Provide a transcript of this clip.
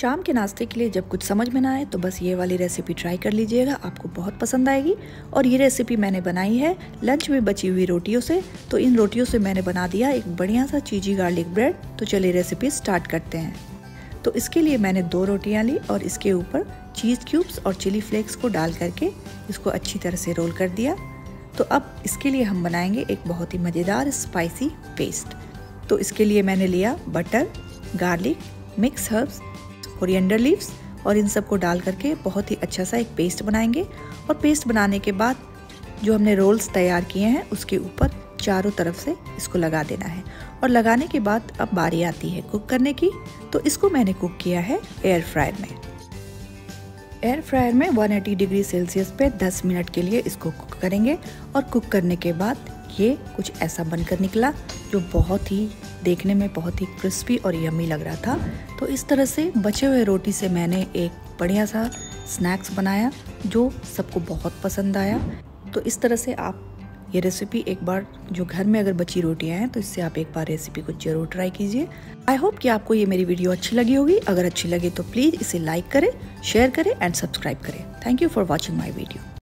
शाम के नाश्ते के लिए जब कुछ समझ में ना आए तो बस ये वाली रेसिपी ट्राई कर लीजिएगा, आपको बहुत पसंद आएगी। और ये रेसिपी मैंने बनाई है लंच में बची हुई रोटियों से। तो इन रोटियों से मैंने बना दिया एक बढ़िया सा चीज़ी गार्लिक ब्रेड। तो चलिए रेसिपी स्टार्ट करते हैं। तो इसके लिए मैंने 2 रोटियाँ ली और इसके ऊपर चीज़ क्यूब्स और चिली फ्लेक्स को डाल करके इसको अच्छी तरह से रोल कर दिया। तो अब इसके लिए हम बनाएंगे एक बहुत ही मज़ेदार स्पाइसी पेस्ट। तो इसके लिए मैंने लिया butter, garlic, mix herbs, coriander leaves और इन सब को डाल करके बहुत ही अच्छा सा एक पेस्ट बनाएंगे। और पेस्ट बनाने के बाद जो हमने रोल्स तैयार किए हैं उसके ऊपर चारों तरफ से इसको लगा देना है। और लगाने के बाद अब बारी आती है कुक करने की। तो इसको मैंने कुक किया है एयर फ्रायर में। एयर फ्रायर में 180 डिग्री सेल्सियस पे 10 मिनट के लिए इसको कुक करेंगे। और कुक करने के बाद ये कुछ ऐसा बनकर निकला जो बहुत ही देखने में बहुत ही क्रिस्पी और यम्मी लग रहा था। तो इस तरह से बचे हुए रोटी से मैंने एक बढ़िया सा स्नैक्स बनाया जो सबको बहुत पसंद आया। तो इस तरह से आप ये रेसिपी एक बार, जो घर में अगर बची रोटियां हैं तो इससे आप एक बार रेसिपी को ज़रूर ट्राई कीजिए। आई होप कि आपको ये मेरी वीडियो अच्छी लगी होगी। अगर अच्छी लगे तो प्लीज़ इसे लाइक करें, शेयर करें एंड सब्सक्राइब करें। Thank you for watching my video.